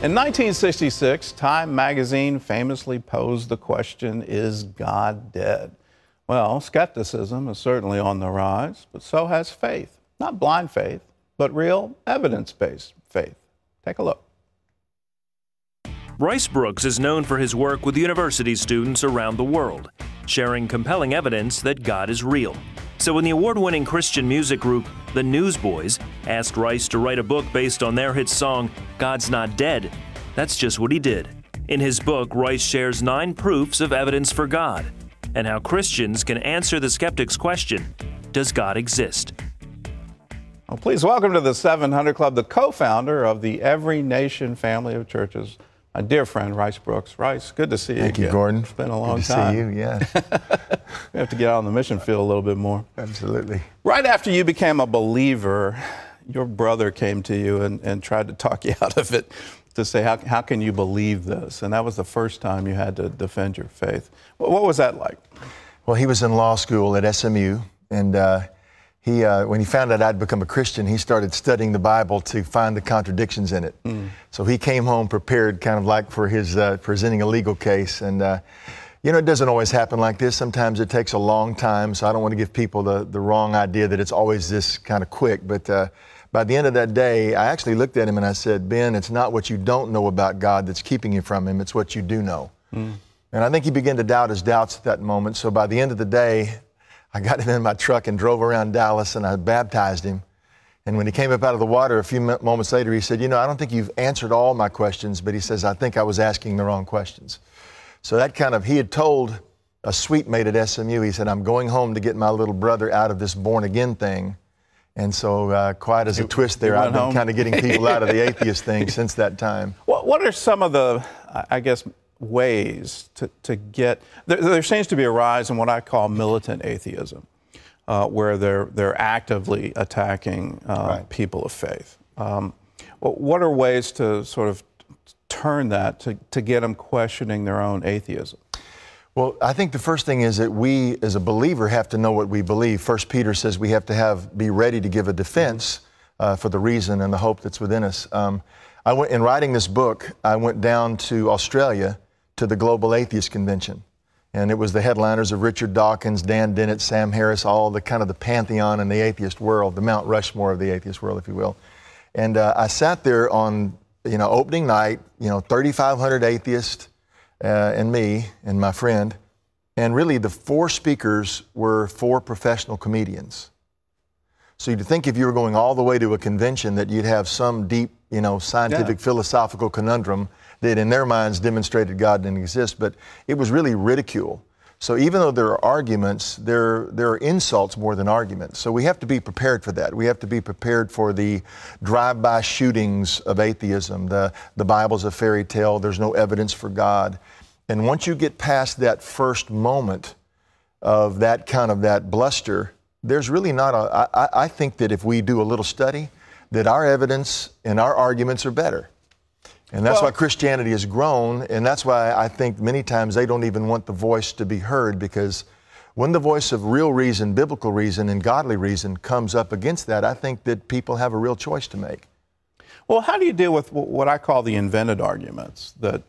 In nineteen sixty-six, Time magazine famously posed the question, is God dead? Well, skepticism is certainly on the rise, but so has faith. Not blind faith, but real evidence-based faith. Take a look. Rice Brooks is known for his work with university students around the world, sharing compelling evidence that God is real. So when the award-winning Christian music group, the Newsboys, asked Rice to write a book based on their hit song, God's Not Dead, that's just what he did. In his book, Rice shares nine proofs of evidence for God and how Christians can answer the skeptic's question, does God exist? Well, please welcome to the seven hundred Club, the co-founder of the Every Nation family of churches, my dear friend, Rice Brooks. Rice, good to see you. Thank you, Gordon. It's been a long time. Good to see you, yeah. We have to get out on the mission field a little bit more. Absolutely. Right after you became a believer, your brother came to you and, and tried to talk you out of it to say, how, how can you believe this? And that was the first time you had to defend your faith. What, what was that like? Well, he was in law school at S M U, and uh, he, uh, when he found out I'd become a Christian, he started studying the Bible to find the contradictions in it. Mm. So he came home prepared, kind of like for his uh, presenting a legal case. And, uh, you know, it doesn't always happen like this. Sometimes it takes a long time, so I don't want to give people the, the wrong idea that it's always this kind of quick. But uh, by the end of that day, I actually looked at him and I said, Ben, it's not what you don't know about God that's keeping you from him. It's what you do know. Mm. And I think he began to doubt his doubts at that moment. So by the end of the day, I got him in my truck and drove around Dallas, and I baptized him. And when he came up out of the water a few moments later, he said, you know, I don't think you've answered all my questions, but he says, I think I was asking the wrong questions. So that kind of, he had told a sweet mate at S M U, he said, I'm going home to get my little brother out of this born again thing. And so uh, quite as a twist there, I've been kind of getting people out of the atheist thing since that time. What, what are some of the, I guess, ways to, to get, there, there seems to be a rise in what I call militant atheism, uh, where they're, they're actively attacking uh, right. people of faith. Um, what are ways to sort of turn that, to, to get them questioning their own atheism? Well, I think the first thing is that we, as a believer, have to know what we believe. First Peter says we have to have be ready to give a defense uh, for the reason and the hope that's within us. Um, I went in writing this book. I went down to Australia to the Global Atheist Convention, and it was the headliners of Richard Dawkins, Dan Dennett, Sam Harris, all the kind of the pantheon in the atheist world, the Mount Rushmore of the atheist world, if you will. And uh, I sat there on you know opening night, you know, thirty-five hundred atheists. Uh, and me and my friend, and really the four speakers were four professional comedians. So you'd think if you were going all the way to a convention that you'd have some deep, you know, scientific, yeah. philosophical conundrum that in their minds demonstrated God didn't exist, but it was really ridicule. So even though there are arguments, there, there are insults more than arguments. So we have to be prepared for that. We have to be prepared for the drive-by shootings of atheism, the, the Bible's a fairy tale, there's no evidence for God. And once you get past that first moment of that kind of that bluster, there's really not a, I, I think that if we do a little study, that our evidence and our arguments are better. And that's well, why Christianity has grown, and that's why I think many times they don't even want the voice to be heard, because when the voice of real reason, biblical reason, and godly reason comes up against that, I think that people have a real choice to make. Well, how do you deal with what I call the invented arguments that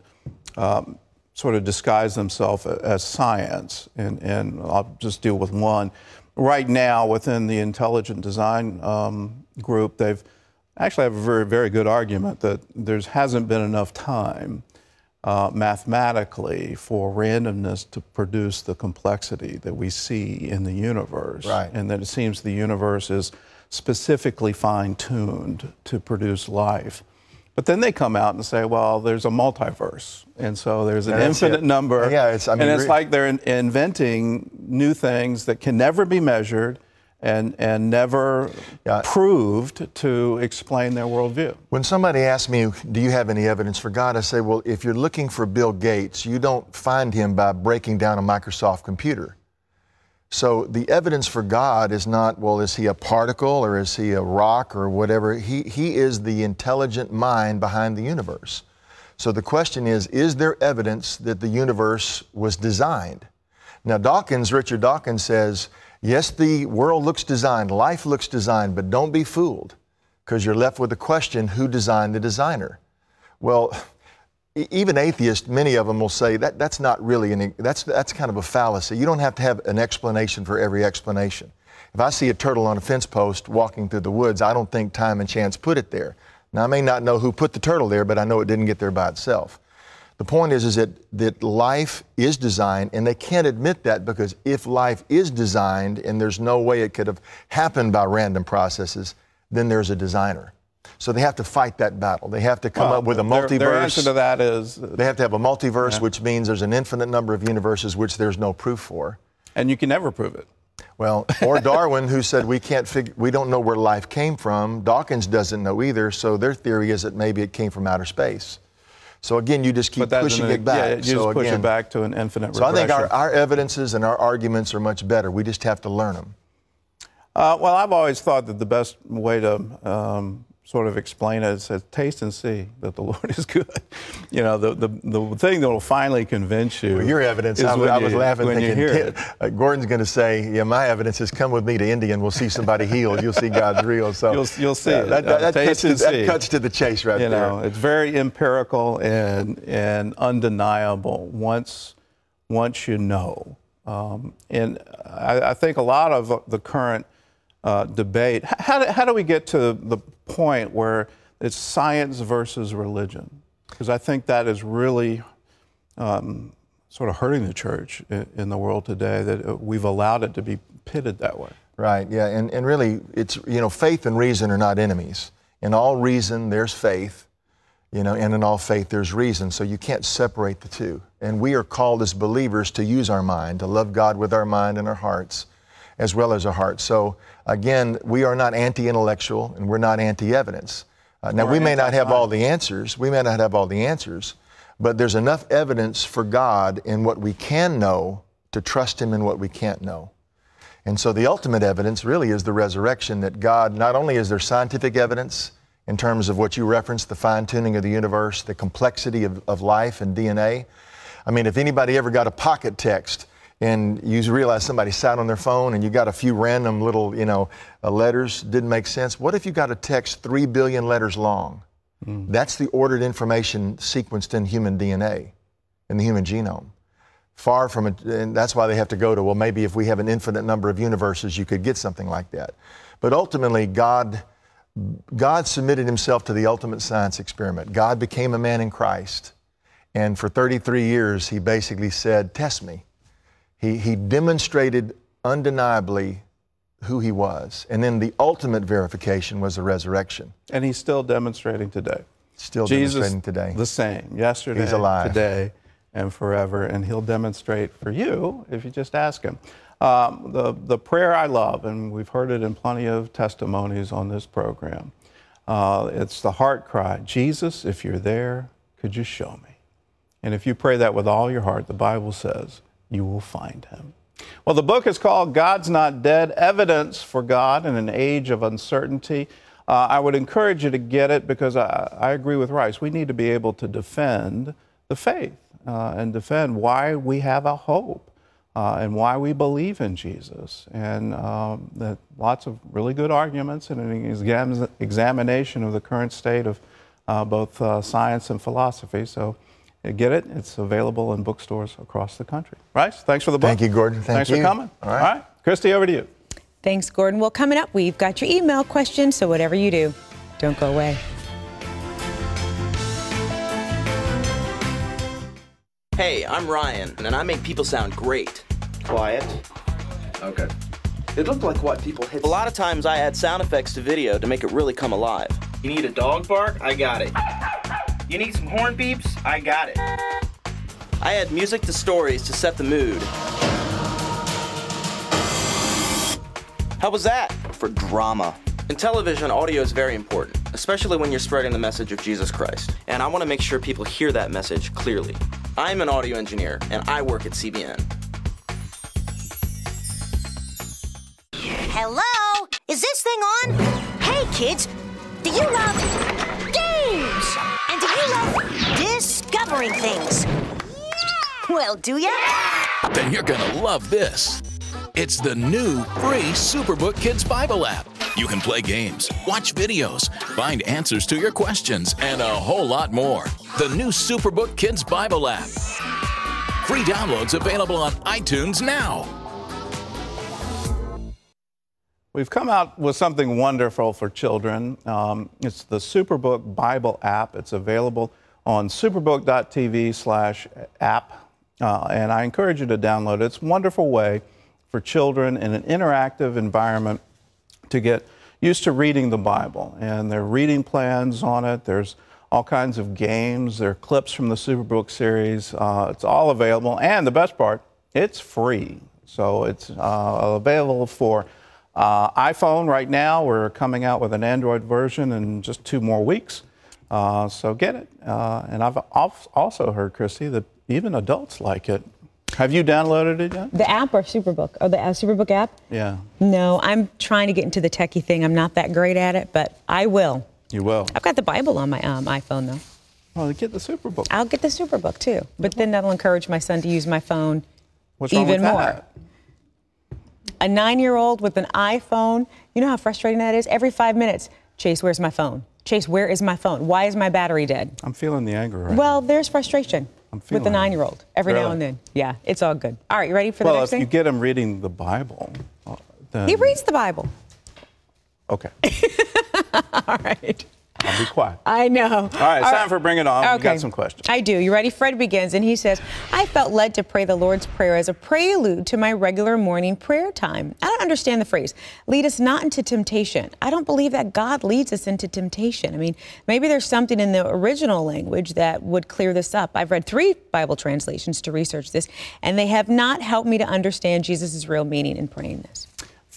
um, sort of disguise themselves as science? And, and I'll just deal with one. Right now, within the intelligent design um, group, they've actually I have a very, very good argument that there hasn't been enough time uh, mathematically for randomness to produce the complexity that we see in the universe. Right. And that it seems the universe is specifically fine-tuned to produce life. But then they come out and say, well, there's a multiverse. And so there's an infinite number. Yeah, it's, I mean, and it's like they're in inventing new things that can never be measured and and never yeah. proved to explain their worldview. When somebody asks me, do you have any evidence for God? I say, well, if you're looking for Bill Gates, you don't find him by breaking down a Microsoft computer. So the evidence for God is not, well, is he a particle or is he a rock or whatever? He, he is the intelligent mind behind the universe. So the question is, is there evidence that the universe was designed? Now, Dawkins, Richard Dawkins says, yes, the world looks designed, life looks designed, but don't be fooled, because you're left with the question, who designed the designer? Well, even atheists, many of them will say that that's not really an, that's, that's kind of a fallacy. You don't have to have an explanation for every explanation. If I see a turtle on a fence post walking through the woods, I don't think time and chance put it there. Now, I may not know who put the turtle there, but I know it didn't get there by itself. The point is, is that, that life is designed, and they can't admit that, because if life is designed and there's no way it could have happened by random processes, then there's a designer. So they have to fight that battle. They have to come well, up with a multiverse. Their, their answer to that is... They have to have a multiverse, yeah. which means there's an infinite number of universes which there's no proof for. And you can never prove it. Well, or Darwin, who said we can't figure, we don't know where life came from. Dawkins doesn't know either, so their theory is that maybe it came from outer space. So again, you just keep pushing an, it back. Yeah, you so just push again, it back to an infinite regression. So I think our, our evidences and our arguments are much better. We just have to learn them. Uh, well, I've always thought that the best way to um, sort of explain it is taste and see that the Lord is good. You know, the, the, the thing that will finally convince you. Well, your evidence, I, I was you, laughing thinking, it. Uh, Gordon's going to say, yeah, my evidence is come with me to India and we'll see somebody healed. You'll see God's real. So You'll, you'll see uh, it. That, that, uh, that, cuts to, that cuts to the chase right you there. You know, it's very empirical and, and undeniable once, once you know. Um, and I, I think a lot of the current Uh, debate. How do, how do we get to the point where it's science versus religion? Because I think that is really um, sort of hurting the church in, in the world today, that we've allowed it to be pitted that way. Right, yeah, and, and really it's, you know, faith and reason are not enemies. In all reason there's faith, you know, and in all faith there's reason, so you can't separate the two. And we are called as believers to use our mind, to love God with our mind and our hearts, as well as a heart. So again, we are not anti-intellectual and we're not anti-evidence. Uh, now, we may not have all the answers. We may not have all the answers, but there's enough evidence for God in what we can know to trust him in what we can't know. And so the ultimate evidence really is the resurrection, that God, not only is there scientific evidence in terms of what you referenced, the fine-tuning of the universe, the complexity of, of life and D N A. I mean, if anybody ever got a pocket text and you realize somebody sat on their phone and you got a few random little, you know, uh, letters, didn't make sense. What if you got a text three billion letters long? Mm. That's the ordered information sequenced in human D N A, in the human genome. Far from it, and that's why they have to go to, well, maybe if we have an infinite number of universes, you could get something like that. But ultimately, God, God submitted himself to the ultimate science experiment. God became a man in Christ. And for thirty-three years, he basically said, test me. He, he demonstrated undeniably who he was. And then the ultimate verification was the resurrection. And he's still demonstrating today. Still Jesus, demonstrating today. The same. Yesterday, he's alive. Today, and forever. And he'll demonstrate for you if you just ask him. Um, the, the prayer I love, and we've heard it in plenty of testimonies on this program, uh, it's the heart cry, Jesus, if you're there, could you show me? And if you pray that with all your heart, the Bible says, you will find him. Well, the book is called God's Not Dead, Evidence for God in an Age of Uncertainty. Uh, I would encourage you to get it because I, I agree with Rice. We need to be able to defend the faith uh, and defend why we have a hope uh, and why we believe in Jesus. And um, that lots of really good arguments and an exam examination of the current state of uh, both uh, science and philosophy. So get it. It's available in bookstores across the country. Rice, thanks for the book. Thank you, Gordon. Thank thanks you. for coming. All right. All right. Christy, over to you. Thanks, Gordon. Well, coming up, we've got your email questions, so whatever you do, don't go away. Hey, I'm Ryan, and I make people sound great. Quiet. Okay. It looked like what people hit. A lot of times I add sound effects to video to make it really come alive. You need a dog bark? I got it. You need some horn beeps? I got it. I add music to stories to set the mood. How was that? For drama. In television, audio is very important, especially when you're spreading the message of Jesus Christ. And I want to make sure people hear that message clearly. I'm an audio engineer, and I work at C B N. Hello? Is this thing on? Hey, kids, do you love games? And do you love discovering things? Yeah! Well, do ya? Yeah! Then you're gonna love this. It's the new free Superbook Kids Bible app. You can play games, watch videos, find answers to your questions, and a whole lot more. The new Superbook Kids Bible app. Free downloads available on iTunes now. We've come out with something wonderful for children. Um, it's the Superbook Bible app. It's available on superbook dot t v slash app, uh, and I encourage you to download it. It's a wonderful way for children in an interactive environment to get used to reading the Bible. And there are reading plans on it. There's all kinds of games. There are clips from the Superbook series. Uh, it's all available, and the best part, it's free. So it's uh, available for Uh, iPhone right now. We're coming out with an Android version in just two more weeks, uh, so get it. Uh, and I've also heard, Christy, that even adults like it. Have you downloaded it yet? The app or Superbook? Oh, the Superbook app? Yeah. No, I'm trying to get into the techie thing. I'm not that great at it, but I will. You will. I've got the Bible on my um, iPhone, though. Well, get the Superbook. I'll get the Superbook, too. But then that'll encourage my son to use my phone What's wrong even with that? more. A nine-year-old with an iPhone, you know how frustrating that is? Every five minutes, Chase, where's my phone? Chase, where is my phone? Why is my battery dead? I'm feeling the anger right Well, now. there's frustration I'm with the nine-year-old every really? now and then. Yeah, it's all good. All right, you ready for well, the next thing? Well, if you get him reading the Bible, then... He reads the Bible. Okay. All right. I'll be quiet. I know. All right, it's all time right. for Bring It On. Okay. We've got some questions. I do. You ready? Fred begins, and he says, I felt led to pray the Lord's Prayer as a prelude to my regular morning prayer time. I don't understand the phrase, lead us not into temptation. I don't believe that God leads us into temptation. I mean, maybe there's something in the original language that would clear this up. I've read three Bible translations to research this, and they have not helped me to understand Jesus' real meaning in praying this.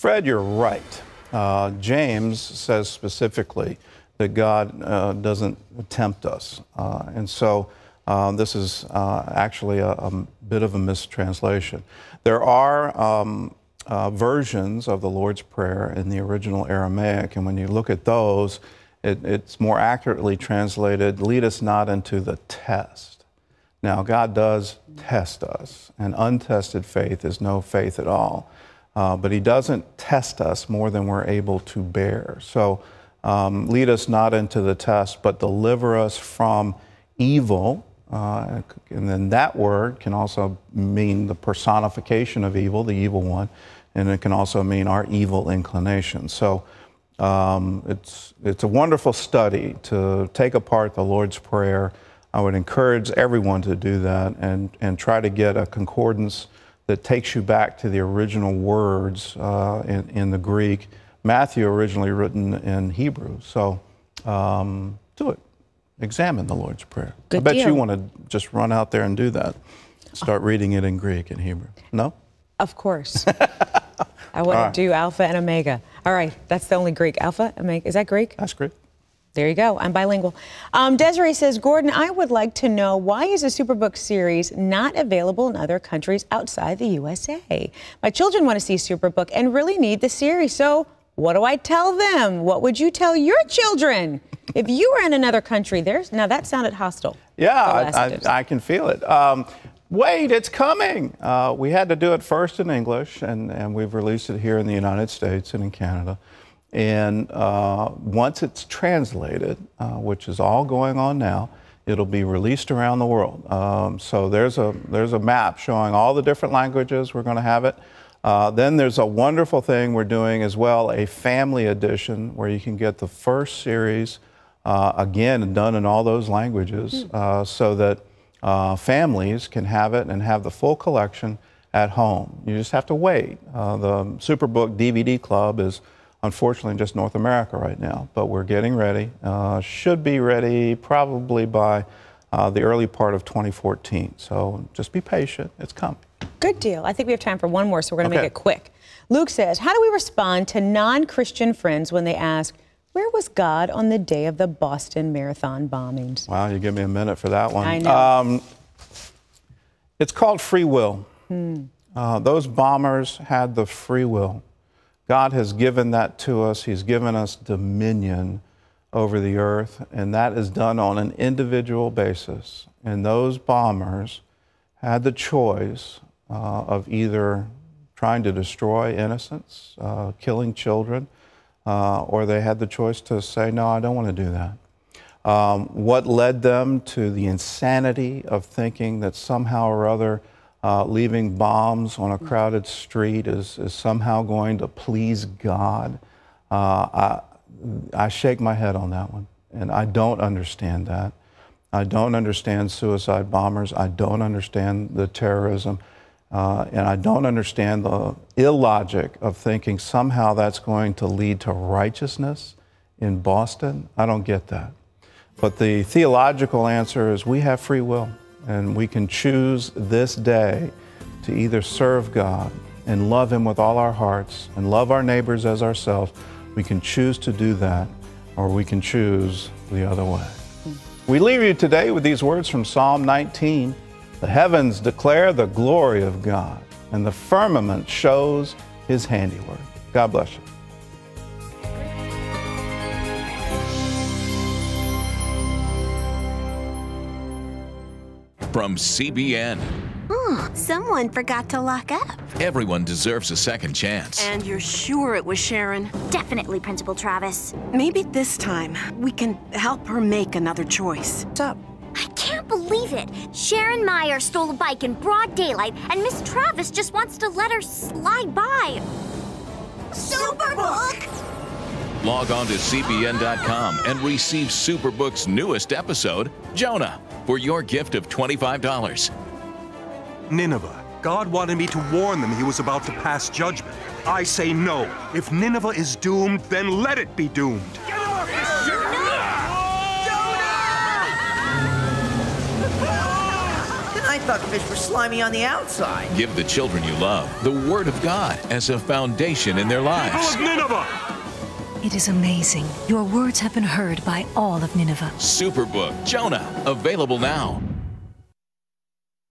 Fred, you're right. Uh, James says specifically that God uh, doesn't tempt us. Uh, and so uh, this is uh, actually a, a bit of a mistranslation. There are um, uh, versions of the Lord's Prayer in the original Aramaic, and when you look at those, it, it's more accurately translated, lead us not into the test. Now, God does test us, and untested faith is no faith at all. Uh, but he doesn't test us more than we're able to bear. So um, lead us not into the test, but deliver us from evil. Uh, and then that word can also mean the personification of evil, the evil one, and it can also mean our evil inclination. So um, it's, it's a wonderful study to take apart the Lord's Prayer. I would encourage everyone to do that and, and try to get a concordance that takes you back to the original words uh, in, in the Greek. Matthew originally written in Hebrew. So um, do it. Examine the Lord's Prayer. Good I bet deal. You want to just run out there and do that. Start uh, reading it in Greek and Hebrew. No? Of course. I want right. to do Alpha and Omega. All right. That's the only Greek. Alpha, Omega. Is that Greek? That's Greek. There you go. I'm bilingual. Um, Desiree says, Gordon, I would like to know, why is the Superbook series not available in other countries outside the U S A? My children want to see Superbook and really need the series. So what do I tell them? What would you tell your children if you were in another country? There's now that sounded hostile. Yeah, I, I, I can feel it. Um, wait, it's coming. Uh, we had to do it first in English, and, and we've released it here in the United States and in Canada. And uh, once it's translated, uh, which is all going on now, it'll be released around the world. Um, so there's a, there's a map showing all the different languages. We're going to have it. Uh, then there's a wonderful thing we're doing as well, a family edition where you can get the first series, uh, again, done in all those languages, uh, so that uh, families can have it and have the full collection at home. You just have to wait. Uh, the Superbook D V D Club is unfortunately just North America right now, but we're getting ready. Uh, should be ready probably by uh, the early part of twenty fourteen. So just be patient. It's coming. Good deal. I think we have time for one more, so we're going to okay. make it quick. Luke says, how do we respond to non-Christian friends when they ask, where was God on the day of the Boston Marathon bombings? Wow, you give me a minute for that one. I know. Um, it's called free will. Hmm. Uh, those bombers had the free will. God has given that to us. He's given us dominion over the earth, and that is done on an individual basis. And those bombers had the choice uh, of either trying to destroy innocents, uh, killing children, uh, or they had the choice to say, no, I don't want to do that. Um, what led them to the insanity of thinking that somehow or other Uh, leaving bombs on a crowded street is, is somehow going to please God? Uh, I, I shake my head on that one, and I don't understand that. I don't understand suicide bombers. I don't understand the terrorism, uh, and I don't understand the illogic of thinking somehow that's going to lead to righteousness in Boston. I don't get that. But the theological answer is we have free will. And we can choose this day to either serve God and love Him with all our hearts and love our neighbors as ourselves. We can choose to do that, or we can choose the other way. We leave you today with these words from Psalm nineteen. The heavens declare the glory of God, and the firmament shows His handiwork. God bless you. From C B N. Oh, someone forgot to lock up. Everyone deserves a second chance. And you're sure it was Sharon? Definitely Principal Travis. Maybe this time we can help her make another choice. What's up? I can't believe it. Sharon Meyer stole a bike in broad daylight, and Miss Travis just wants to let her slide by. Superbook! Log on to C B N dot com and receive Superbook's newest episode, Jonah, for your gift of twenty-five dollars. Nineveh. God wanted me to warn them He was about to pass judgment. I say no. If Nineveh is doomed, then let it be doomed. Get off this ship! Jonah! Jonah! Can I thought fish were slimy on the outside. Give the children you love the Word of God as a foundation in their lives. People of Nineveh! It is amazing. Your words have been heard by all of Nineveh. Superbook, Jonah, available now.